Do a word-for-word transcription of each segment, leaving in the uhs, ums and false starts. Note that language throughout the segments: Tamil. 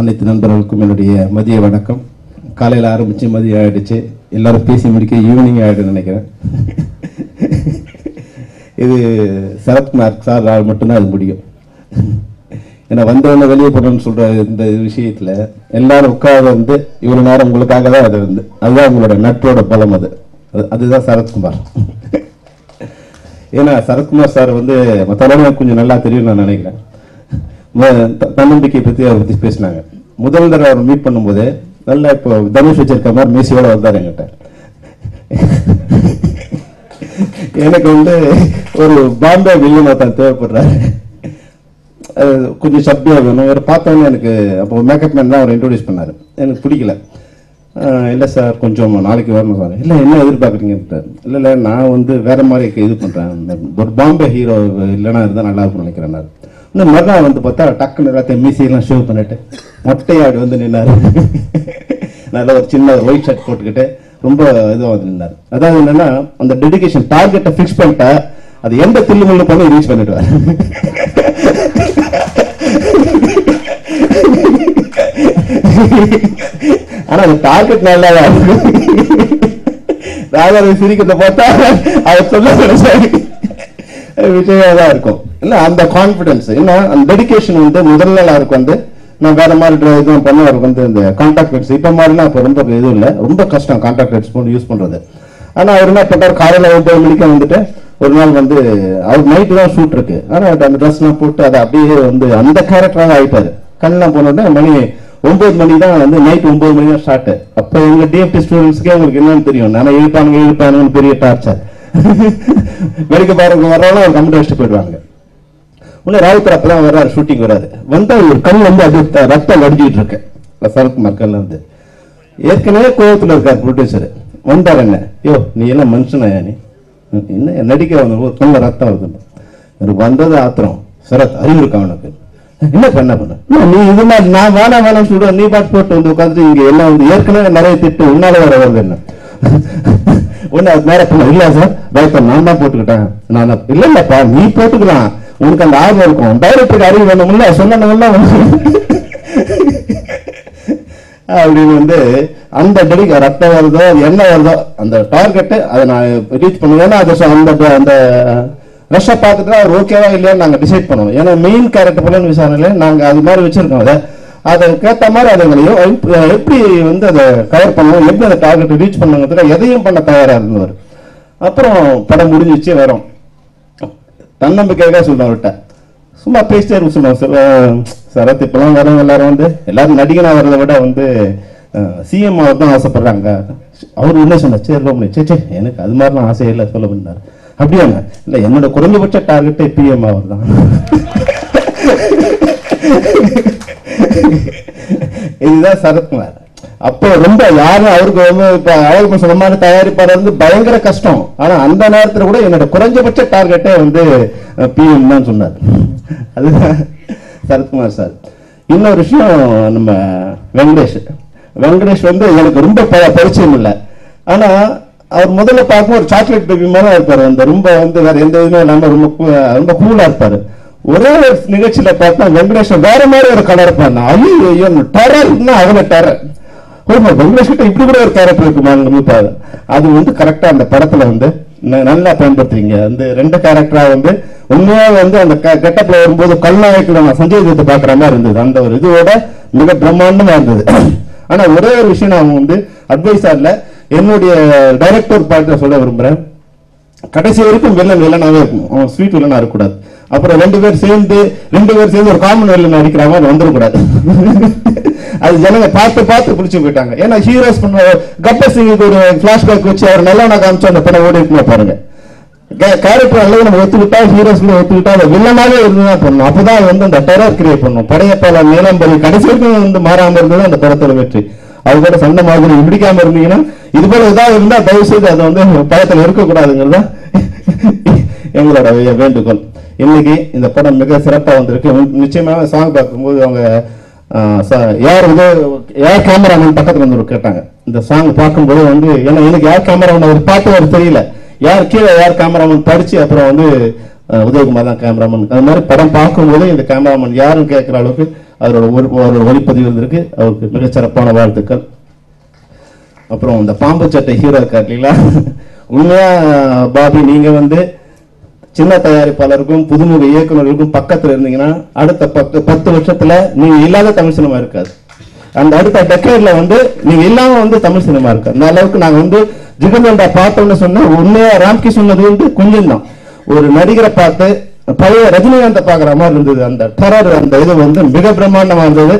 அனைத்து நண்பர்களுக்கும் என்னுடைய மதிய வணக்கம். காலையில் ஆரம்பித்து மதியம் ஆகிடுச்சு, எல்லோரும் பேசி முடிக்க ஈவினிங் ஆகிடுன்னு நினைக்கிறேன். இது சரத்குமார் சார் ஆள் மட்டும்தான் அது முடியும். ஏன்னா வந்தவொடனே வெளியே போடணும்னு சொல்கிற இந்த விஷயத்தில் எல்லோரும் உட்கார வந்து இவ்வளோ நேரம் உங்களுக்காக தான் அது வந்து அதுதான் உங்களோட நட்போட பலம். அது அதுதான் சரத்குமார். ஏன்னா சரத்குமார் சார் வந்து மற்றவர்களும் கொஞ்சம் நல்லா தெரியும் நான் நினைக்கிறேன். தன்னம்பிக்கை பற்றி அவரை பற்றி பேசினாங்க. முதல் தடவை அவர் மீட் பண்ணும்போது நல்லா இப்போ தனுஷ் வச்சிருக்க மாதிரி மேசியோட வந்தார் என்கிட்ட. எனக்கு வந்து ஒரு பாம்பே வில்லியமாக தான் தேவைப்படுறாரு, கொஞ்சம் சப்பியாக வேணும். இவர் பார்த்தோன்னே எனக்கு அப்போ மேக்கப் மேன் தான் அவர் இன்ட்ரோடியூஸ் பண்ணார். எனக்கு பிடிக்கல. இல்லை சார் கொஞ்சம் நாளைக்கு வரணும் சார். இல்லை என்ன எதிர்பார்க்குறீங்கன்றார். இல்லை இல்லை நான் வந்து வேறு மாதிரி இது பண்ணுறேன், ஒரு பாம்பே ஹீரோ இல்லைன்னா இருந்தால் நல்லா இருக்கும்னு நினைக்கிறேன். இந்த மறுநாள் வந்து பார்த்தா டக்குன்னு எல்லாத்தையும் மீசையெல்லாம் ஷேவ் பண்ணிட்டு மொட்டையாடு வந்து நின்னார். நல்லா ஒரு சின்ன ஒரு ஒயிட் ஷர்ட் போட்டுக்கிட்டு ரொம்ப இதுவாக வந்து நின்னார். அதாவது என்னென்னா அந்த டெடிகேஷன் டார்கெட்டை ஃபிக்ஸ் பண்ணிட்டா அது எந்த தில்லுமுள்ள போல ரீச் பண்ணிடுவார். ஆனால் அந்த டார்கெட் நல்லா தான் ராஜாவை சிரிக்கிறத பார்த்தா அவர் சொல்ல நினைச்சாரு விஜயாக தான் இருக்கும். இல்லை அந்த கான்ஃபிடன்ஸ் ஏன்னா அந்த டெடிக்கேஷன் வந்து முதல் நாள் அவருக்கு வந்து நான் வேறு மாதிரி இதுவும் பண்ண அவருக்கு வந்து இந்த கான்டாக்ட் லென்ஸ் இப்போ மாதிரிலாம் இப்போ ரொம்ப இதுவும் இல்லை, ரொம்ப கஷ்டம் கான்டாக்ட் லென்ஸ் போட்டு யூஸ் பண்ணுறது. ஆனால் அவர் என்ன பண்ணுறாரு, காலையில் ஒன்பது மணிக்கு வந்துட்டு ஒரு நாள் வந்து அவர் நைட்டு தான் ஷூட் இருக்குது. ஆனால் அந்த ட்ரெஸ்லாம் போட்டு அதை அப்படியே வந்து அந்த கேரக்டராக ஆகிட்டார். கல்லாம் போனோடனே மணி ஒம்பது மணி தான் வந்து நைட் ஒம்பது மணி தான் ஷார்ட்டு. அப்போ எங்கள் டிஎஃப்டி ஸ்டூடெண்ட்ஸ்க்கே அவங்களுக்கு என்னன்னு தெரியும், நான் எழுப்பானுங்க எழுப்பானுங்கன்னு பெரிய டார்ச்சர். மெடிக்க பாருங்க வர்றவங்க அவர் கம்ப்யூட்டர் வச்சுட்டு போயிடுவாங்க. உடனே ராவுத்தர் அப்பெல்லாம் வர்றாரு, ஷூட்டிங் வராது. வந்தால் ஒரு கல் வந்து அது ரத்தம் வடிஞ்சிட்டு இருக்கு சரத்குமார் கல்ல வந்து. ஏற்கனவே கோபத்தில் இருக்கார் ப்ரொடியூசர். வந்தார் என்ன யோ நீ எல்லாம் மனுஷனாயா, நீ என்ன நடிக்க வந்து கல்ல ரத்தம் வருது, எனக்கு வந்தது ஆத்திரம். சரத் அறிவு இருக்கா அவனுக்கு, என்ன பண்ண பண்ண நீ இது மாதிரி நான் வேணா வேணாம் சொல்றேன், நீ பாட்டு போட்டு வந்து உட்காந்துட்டு இங்கே எல்லாம் வந்து ஏற்கனவே நிறைய திட்டு உன்னால வர வருது. என்ன ஒன்று அது நேரம் பண்ண இல்லை சார் டைரக்டர் நான் தான் போட்டுக்கிட்டேன். நான் இல்லை இல்லைப்பா நீ போட்டுக்கலாம், உனக்கு அந்த ஆர்வம் இருக்கும், டைரக்டருக்கு அறிவு வேணும்ல சொன்னவங்களா அப்படின்னு வந்து அந்த டெடிக்க ரத்தம் வருதோ அது என்ன வருதோ அந்த டார்கெட்டு அதை நான் ரீச் பண்ணுவேன்னா அதை அந்த அந்த ரஷ்ஷை பார்த்துட்டு அவர் ஓகேவா இல்லையான்னு நாங்கள் டிசைட் பண்ணுவோம். ஏன்னா மெயின் கேரக்டர் பண்ணு விசாரணையில நாங்கள் அது மாதிரி வச்சுருக்கோம். அதை அதற்கேற்ற மாதிரி அதுங்களையும் எப்படி வந்து அதை கவர் பண்ணுவோம், எப்படி அதை டார்கெட் ரீச் பண்ணுங்கிறதுல எதையும் பண்ண தயாராக இருந்தவர். அப்புறம் படம் முடிஞ்சிச்சு வரும் தன்னம்பிக்கைக்காக சொல்கிறேன் அவர்கிட்ட சும்மா பேசிட்டே இருக்கு சொல்லுவாங்க. சார் சரத் இப்பெல்லாம் வரும் எல்லாரும் வந்து எல்லாரும் நடிகனாக வர்றதை விட வந்து சிஎம் அவர் தான் ஆசைப்படுறாங்க. அவர் என்ன சொன்னார், சரி ரொம்ப சே சே எனக்கு அது மாதிரிலாம் ஆசை இல்லை சொல்ல பண்ணார். அப்படியாங்க இல்லை என்னோட குறைஞ்சபட்ச டார்கெட்டே பிஎம் அவர் தான். இதுதான் சரத்குமார். அப்போ ரொம்ப யாரும் அவருக்கு வந்து இப்போ அவருக்கு சொன்ன மாதிரி தயாரிப்பாளர் வந்து பயங்கர கஷ்டம். ஆனால் அந்த நேரத்தில் கூட என்னோட குறைஞ்சபட்ச டார்கெட்டே வந்து பிஎம் தான் சொன்னார். அதுதான் சரத்குமார் சார். இன்னொரு விஷயம் நம்ம வெங்கடேஷ் வெங்கடேஷ் வந்து எனக்கு ரொம்ப பரிச்சயம் இல்லை. ஆனால் அவர் முதல்ல பார்க்கும் ஒரு சாக்லேட் பேபி மாதிரி தான் இருப்பார். அந்த ரொம்ப வந்து வேற எந்த இதுவுமே இல்லாமல் ரொம்ப ரொம்ப கூலாக இருப்பார். ஒரே ஒரு நிகழ்ச்சியில பார்த்தா வெங்கடேஷன் வேற மாதிரி ஒரு கலர் பண்ண ஐயோ டெரர்னா அவனை டெரர் ஓமா வெங்கடேஷ் கிட்ட இப்படி கூட ஒரு கேரக்டர் இருக்குமா. அது வந்து கரெக்டா அந்த படத்துல வந்து நல்லா பயன்படுத்துறீங்க. அந்த ரெண்டு கேரக்டரா வந்து உண்மையாக வந்து அந்த கெட்டப்ல வரும்போது கல்நாயக்கில் நான் சஞ்சய் தத்தை பாக்குற மாதிரி இருந்தது. அந்த ஒரு இதோட மிக பிரம்மாண்டமா இருந்தது. ஆனா ஒரே ஒரு விஷயம் நான் வந்து அட்வைஸார்ல என்னுடைய டைரக்டர் பாட்டு சொல்ல விரும்புறேன், கடைசி வரைக்கும் வில்லன் வில்லனாவே இருக்கும், அவன் ஸ்வீட் வில்லனா இருக்கக்கூடாது. அப்புறம் ரெண்டு பேர் சேர்ந்து ரெண்டு பேர் சேர்ந்து ஒரு காமன் வில்லன் அடிக்கிற மாதிரி வந்துடக்கூடாது. அது ஜனங்க பார்த்து பார்த்து பிடிச்சி போயிட்டாங்க. ஏன்னா ஹீரோஸ் பண்ண கப்பர் சிங்குக்கு ஒரு ஃபிளாஷ்பேக் வச்சு அவர் நல்லா நான் காமிச்சு அந்த படம் ஓடி இருக்குமா பாருங்க. கேரக்டர் அளவு நம்ம ஒத்துக்கிட்டா ஹீரோஸ்ல ஒத்துக்கிட்டா அந்த வில்லனாவே இருந்துதான் பண்ணணும். அப்பதான் வந்து அந்த டெரர் கிரியேட் பண்ணணும். படையப்பாளர் நீலம்பரி கடைசி வரைக்கும் வந்து மாறாம இருந்தது அந்த படத்தோட வெற்றி. அது கூட சண்டை மாதிரி பிடிக்காம இருந்தீங்கன்னா இது போல ஏதாவது இருந்தா தயவு செய்து அதை வந்து படத்துல இருக்கக்கூடாதுங்கிறதா எங்களோட வேண்டுகோள். இன்னைக்கு இந்த படம் மிக சிறப்பாக வந்திருக்கு. நிச்சயமாக சாங் பார்க்கும்போது அவங்க யார் வந்து யார் கேமராமேன் பக்கத்தில் வந்து கேட்டாங்க இந்த சாங் பார்க்கும்போது வந்து ஏன்னா எனக்கு யார் கேமராமேன் அவர் பார்த்து அவர் தெரியல, யார் கீழே யார் கேமராமேன் படிச்சு அப்புறம் வந்து உதயகுமார் தான் கேமராமேன். அது மாதிரி படம் பார்க்கும்போது இந்த கேமராமேன் யாருன்னு கேட்குற அளவுக்கு அவரோட அவரோட ஒளிப்பதிவு இருந்திருக்கு. அவருக்கு மிக சிறப்பான வாழ்த்துக்கள். அப்புறம் இந்த பாம்பு சட்டை ஹீரோ இருக்கார் இல்லைங்களா, உண்மையா பாபி நீங்க வந்து சின்ன தயாரிப்பாளருக்கும் புதுமுக இயக்குநர்களுக்கும் பக்கத்துல இருந்தீங்கன்னா அடுத்த பத்து பத்து வருஷத்துல நீங்க இல்லாத தமிழ் சினிமா இருக்காது. அந்த அடுத்த டெக்கேட்ல வந்து நீங்க இல்லாம வந்து தமிழ் சினிமா இருக்காது. அந்த அளவுக்கு நாங்க வந்து ஜிகர்தண்டா பார்த்தோம்னு சொன்னா உண்மையா ராம்கி சொன்னது வந்து கொஞ்சம் தான். ஒரு நடிகரை பார்த்து பழைய ரஜினிகாந்தை பாக்குற மாதிரி இருந்தது. அந்த டெரர் அந்த இது வந்து மிக பிரம்மாண்டமா இருந்தது.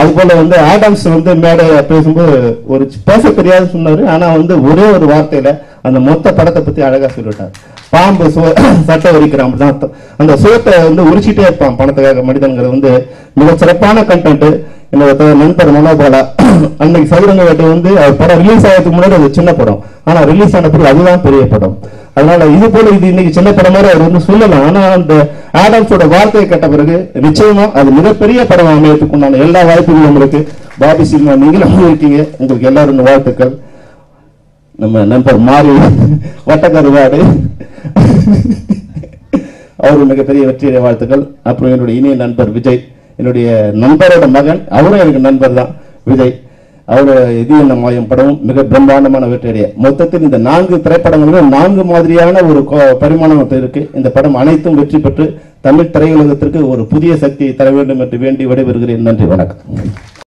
அது போல வந்து ஆடம்ஸ் வந்து மேடை பேசும்போது ஒரு பேச தெரியாது சொன்னாரு, ஆனா வந்து ஒரே ஒரு வார்த்தையில அந்த மொத்த படத்தை பத்தி அழகா சொல்லிட்டாரு. பாம்பு சோ சட்டை உரிக்கிற அப்படிதான் அந்த சோத்தை வந்து உரிச்சிட்டே இருப்பான் பணத்துக்காக மனிதன்கிறது வந்து மிக சிறப்பான கண்டென்ட். என்னோட நண்பர் மனோபாலா அன்னைக்கு சதுரங்க வேட்டை வந்து அவர் படம் ரிலீஸ் ஆகிறதுக்கு முன்னாடி அது சின்ன படம், ஆனா ரிலீஸ் ஆன பிறகு அதுதான் பெரிய படம். அதனால இது போல இது இன்னைக்கு சின்ன படம் மாதிரி அவர் வந்து சொல்லலாம், ஆனா அந்த ஆடம்ஸோட வார்த்தையை கேட்ட பிறகு நிச்சயமா அது மிகப்பெரிய படம் அமையத்துக்கு உண்டான எல்லா வாய்ப்புகளும் உங்களுக்கு பாபி சினிமா நீங்களும் இருக்கீங்க. உங்களுக்கு எல்லாரும் வாழ்த்துக்கள். நம்ம நண்பர் மாறி வட்டக்கருவாடு அவரு மிகப்பெரிய வெற்றியை வாழ்த்துக்கள். அப்புறம் என்னுடைய இனிய நண்பர் விஜய், என்னுடைய நண்பரோட மகன், அவரும் எனக்கு நண்பர் தான் விஜய். அவரோட இது என்ன மாயம் படமும் மிக பிரம்மாண்டமான வெற்றியடைய. மொத்தத்தில் இந்த நான்கு திரைப்படங்களும் நான்கு மாதிரியான ஒரு பரிமாணம் இருக்கு. இந்த படம் அனைத்தும் வெற்றி பெற்று தமிழ் திரையுலகத்திற்கு ஒரு புதிய சக்தியை தர வேண்டும் என்று வேண்டி விடைபெறுகிறேன். நன்றி, வணக்கம்.